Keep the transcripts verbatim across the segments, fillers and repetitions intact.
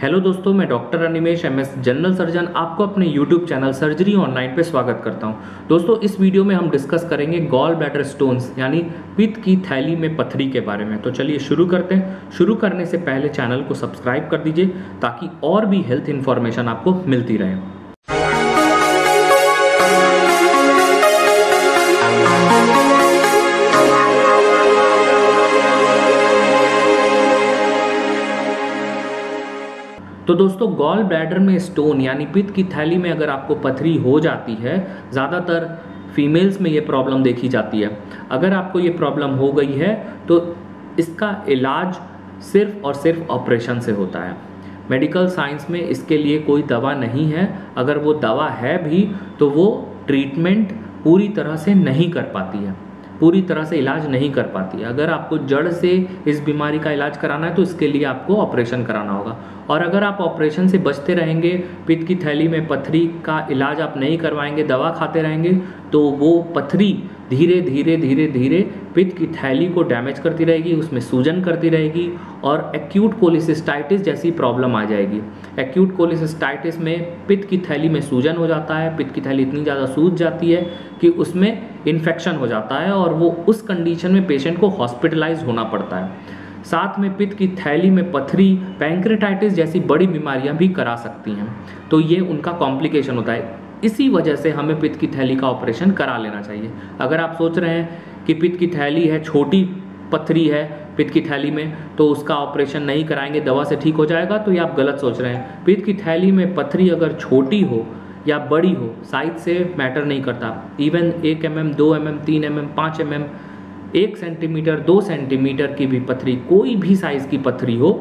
Hello दोस्तों, मैं doctor Animesh M S general surgeon आपको अपने यूट्यूब चैनल सर्जरी ऑनलाइन पे स्वागत करता हूं। दोस्तों, इस वीडियो में हम डिस्कस करेंगे गॉल ब्लैडर स्टोन्स यानी पित्त की थैली में पथरी के बारे में। तो चलिए शुरू करते हैं। शुरू करने से पहले चैनल को सब्सक्राइब कर दीजिए ताकि और भी हेल्थ इन्फॉर्मेशन आपको मिलती रहे। तो दोस्तों, गॉल ब्लैडर में स्टोन यानी पित्त की थैली में अगर आपको पथरी हो जाती है, ज़्यादातर फीमेल्स में ये प्रॉब्लम देखी जाती है। अगर आपको ये प्रॉब्लम हो गई है तो इसका इलाज सिर्फ और सिर्फ ऑपरेशन से होता है। मेडिकल साइंस में इसके लिए कोई दवा नहीं है। अगर वो दवा है भी तो वो ट्रीटमेंट पूरी तरह से नहीं कर पाती है, पूरी तरह से इलाज नहीं कर पाती है। अगर आपको जड़ से इस बीमारी का इलाज कराना है तो इसके लिए आपको ऑपरेशन कराना होगा। और अगर आप ऑपरेशन से बचते रहेंगे, पित्त की थैली में पथरी का इलाज आप नहीं करवाएंगे, दवा खाते रहेंगे, तो वो पथरी धीरे धीरे धीरे धीरे पित्त की थैली को डैमेज करती रहेगी, उसमें सूजन करती रहेगी और एक्यूट कोलिसिस्टाइटिस जैसी प्रॉब्लम आ जाएगी। एक्यूट कोलिसिस्टाइटिस में पित्त की थैली में सूजन हो जाता है, पित्त की थैली इतनी ज़्यादा सूज जाती है कि उसमें इन्फेक्शन हो जाता है और वो उस कंडीशन में पेशेंट को हॉस्पिटलाइज होना पड़ता है। साथ में पित्त की थैली में पथरी पैंक्रेटाइटिस जैसी बड़ी बीमारियां भी करा सकती हैं। तो ये उनका कॉम्प्लिकेशन होता है। इसी वजह से हमें पित्त की थैली का ऑपरेशन करा लेना चाहिए। अगर आप सोच रहे हैं कि पित्त की थैली है, छोटी पथरी है पित्त की थैली में, तो उसका ऑपरेशन नहीं कराएंगे, दवा से ठीक हो जाएगा, तो ये आप गलत सोच रहे हैं। पित्त की थैली में पथरी अगर छोटी हो या बड़ी हो, साइज से मैटर नहीं करता। इवन एक एम एम, दो एम एम, तीन एम एम, पाँच एम एम, एक सेंटीमीटर, दो सेंटीमीटर की भी पथरी, कोई भी साइज़ की पथरी हो,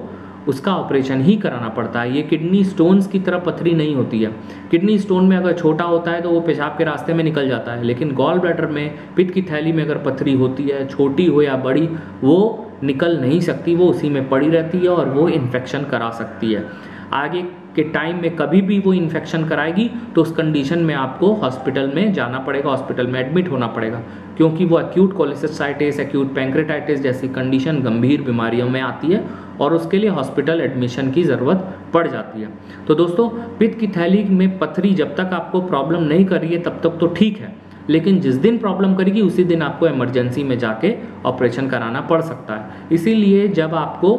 उसका ऑपरेशन ही कराना पड़ता है। ये किडनी स्टोन्स की तरह पथरी नहीं होती है। किडनी स्टोन में अगर छोटा होता है तो वो पेशाब के रास्ते में निकल जाता है, लेकिन गॉल ब्लैडर में पित्त की थैली में अगर पथरी होती है, छोटी हो या बड़ी, वो निकल नहीं सकती, वो उसी में पड़ी रहती है और वो इन्फेक्शन करा सकती है। आगे के टाइम में कभी भी वो इन्फेक्शन कराएगी तो उस कंडीशन में आपको हॉस्पिटल में जाना पड़ेगा, हॉस्पिटल में एडमिट होना पड़ेगा, क्योंकि वो एक्यूट कोलिसिस्टाइटिस, एक्यूट पैंक्रेटाइटिस जैसी कंडीशन गंभीर बीमारियों में आती है और उसके लिए हॉस्पिटल एडमिशन की ज़रूरत पड़ जाती है। तो दोस्तों, पित्त की थैली में पथरी जब तक आपको प्रॉब्लम नहीं कर रही है तब तक तो ठीक है, लेकिन जिस दिन प्रॉब्लम करेगी उसी दिन आपको इमरजेंसी में जाके ऑपरेशन कराना पड़ सकता है। इसीलिए जब आपको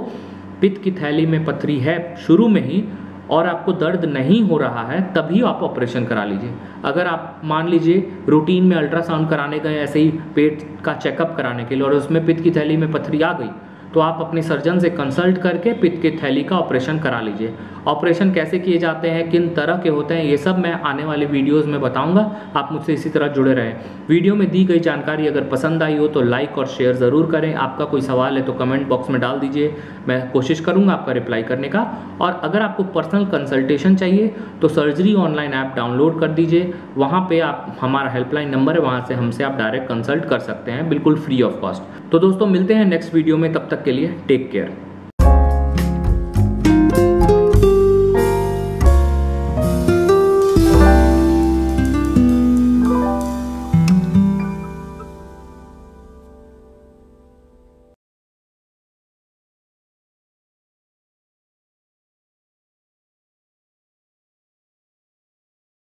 पित्त की थैली में पथरी है शुरू में ही और आपको दर्द नहीं हो रहा है, तभी आप ऑपरेशन करा लीजिए। अगर आप मान लीजिए रूटीन में अल्ट्रासाउंड कराने गए ऐसे ही पेट का चेकअप कराने के लिए और उसमें पित्त की थैली में पथरी आ गई, तो आप अपने सर्जन से कंसल्ट करके पित्त की थैली का ऑपरेशन करा लीजिए। ऑपरेशन कैसे किए जाते हैं, किन तरह के होते हैं, ये सब मैं आने वाले वीडियोस में बताऊंगा। आप मुझसे इसी तरह जुड़े रहें। वीडियो में दी गई जानकारी अगर पसंद आई हो तो लाइक और शेयर ज़रूर करें। आपका कोई सवाल है तो कमेंट बॉक्स में डाल दीजिए, मैं कोशिश करूँगा आपका रिप्लाई करने का। और अगर आपको पर्सनल कंसल्टेशन चाहिए तो सर्जरी ऑनलाइन ऐप डाउनलोड कर दीजिए। वहाँ पर आप हमारा हेल्पलाइन नंबर है, वहाँ से हमसे आप डायरेक्ट कंसल्ट कर सकते हैं, बिल्कुल फ्री ऑफ कॉस्ट। तो दोस्तों, मिलते हैं नेक्स्ट वीडियो में। तब तक के लिए टेक केयर।